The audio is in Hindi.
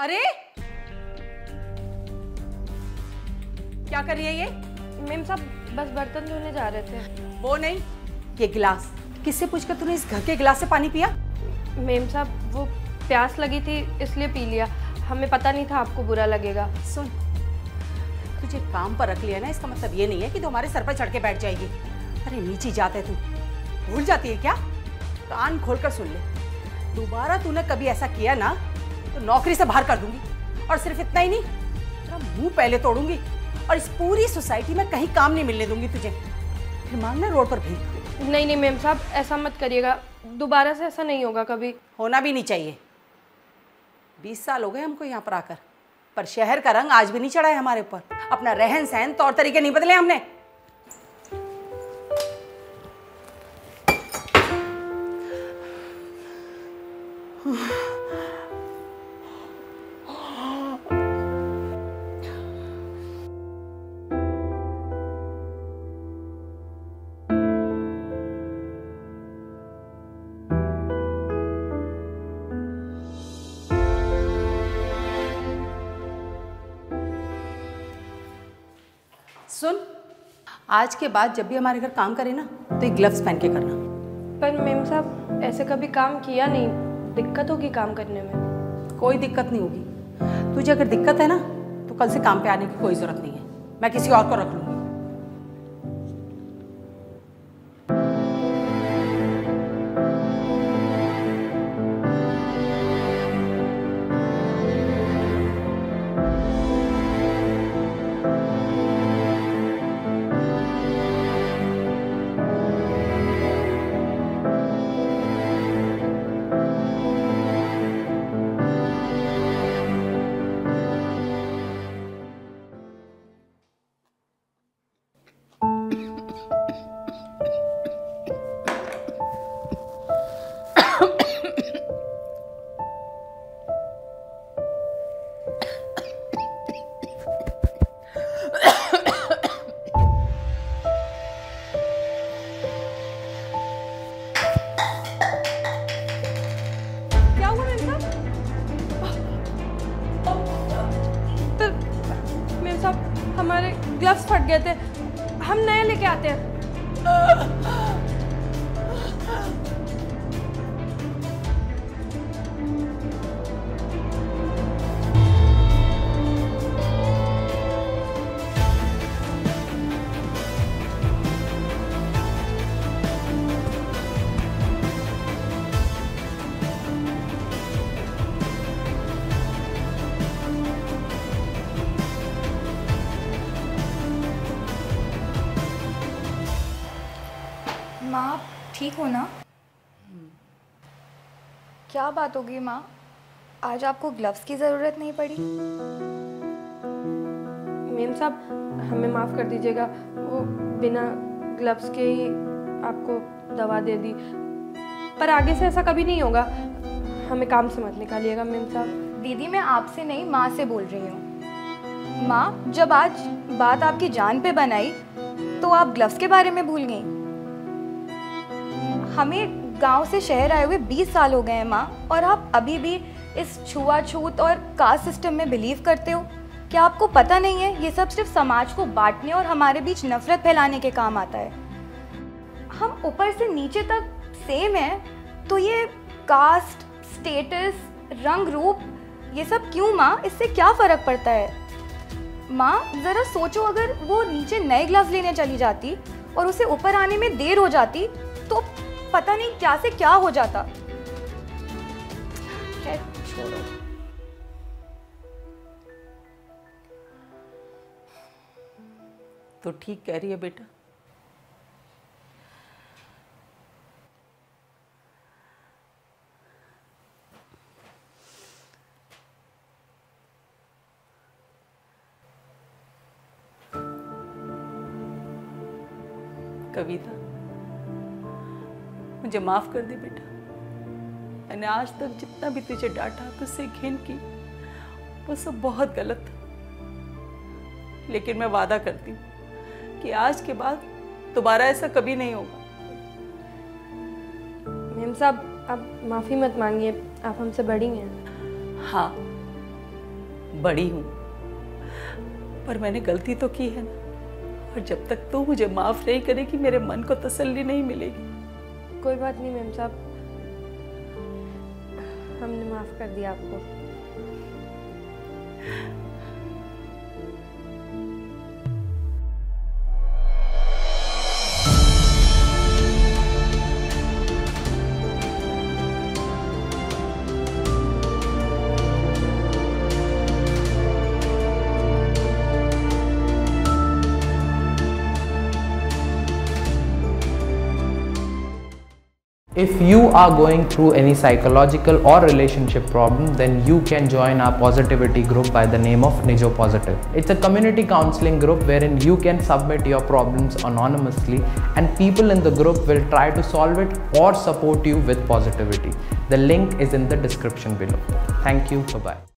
अरे क्या कर रही है ये? मैम साहब बस बर्तन धोने जा रहे थे। वो नहीं, ये गिलास। किससे पूछकर तूने इस घर के गिलास से पानी पिया? मैम साहब वो प्यास लगी थी इसलिए पी लिया, हमें पता नहीं था आपको बुरा लगेगा। सुन, तुझे काम पर रख लिया ना, इसका मतलब ये नहीं है कि तू हमारे सर पर चढ़ के बैठ जाएगी। अरे नीचे जाते है, तू भूल जाती है क्या? कान खोलकर सुन ले, दोबारा तूने कभी ऐसा किया ना तो नौकरी से बाहर कर दूंगी। और सिर्फ इतना ही नहीं, तेरा मुंह पहले तोड़ूंगी और इस पूरी सोसाइटी में कहीं काम नहीं मिलने दूंगी तुझे। फिर मांगना रोड पर भीख। नहीं नहीं मैम साहब, ऐसा मत करिएगा, दोबारा से ऐसा नहीं होगा कभी। होना भी नहीं चाहिए। 20 साल हो गए हमको यहाँ पर आकर, पर शहर का रंग आज भी नहीं चढ़ा है हमारे ऊपर। अपना रहन सहन, तौर तरीके नहीं बदले हमने। सुन, आज के बाद जब भी हमारे घर काम करे ना तो ये ग्लव्स पहन के करना। पर मैम साहब ऐसे कभी काम किया नहीं, दिक्कत होगी काम करने में। कोई दिक्कत नहीं होगी तुझे। अगर दिक्कत है ना तो कल से काम पे आने की कोई जरूरत नहीं है, मैं किसी और को रख लूंगी। हमारे ग्लव्स फट गए थे, हम नए लेके आते हैं। माँ ठीक हो ना? क्या बात होगी माँ, आज आपको ग्लव्स की जरूरत नहीं पड़ी? मेम साहब हमें माफ कर दीजिएगा, वो बिना ग्लव्स के ही आपको दवा दे दी, पर आगे से ऐसा कभी नहीं होगा। हमें काम से मत निकालिएगा मेम साहब। दीदी मैं आपसे नहीं माँ से बोल रही हूँ। माँ जब आज बात आपकी जान पे बनाई तो आप ग्लव्स के बारे में भूल गई। हमें गांव से शहर आए हुए 20 साल हो गए हैं माँ, और आप अभी भी इस छुआछूत और कास्ट सिस्टम में बिलीव करते हो। क्या आपको पता नहीं है ये सब सिर्फ समाज को बांटने और हमारे बीच नफरत फैलाने के काम आता है? हम ऊपर से नीचे तक सेम हैं, तो ये कास्ट, स्टेटस, रंग रूप ये सब क्यों माँ? इससे क्या फ़र्क पड़ता है माँ? ज़रा सोचो, अगर वो नीचे नए ग्लव्स लेने चली जाती और उसे ऊपर आने में देर हो जाती तो पता नहीं क्या से क्या हो जाता। खैर छोड़ो। तो ठीक कह रही है बेटा। कविता मुझे माफ कर दे बेटा, मैंने आज तक जितना भी तुझे डांटा, तुझसे घिन की, वो सब बहुत गलत था। लेकिन मैं वादा करती हूँ कि आज के बाद दोबारा ऐसा कभी नहीं होगा। मैम साहब आप माफी मत मांगिए, आप हमसे बड़ी हैं। हाँ बड़ी हूँ, पर मैंने गलती तो की है ना, और जब तक तू मुझे माफ़ नहीं करेगी मेरे मन को तसल्ली नहीं मिलेगी। कोई बात नहीं मैम साहब, हमने माफ़ कर दिया आपको। If you are going through any psychological or relationship problem, then you can join our positivity group by the name of Nijo Positive. It's a community counseling group wherein you can submit your problems anonymously and people in the group will try to solve it or support you with positivity. The link is in the description below. Thank you. Bye-bye.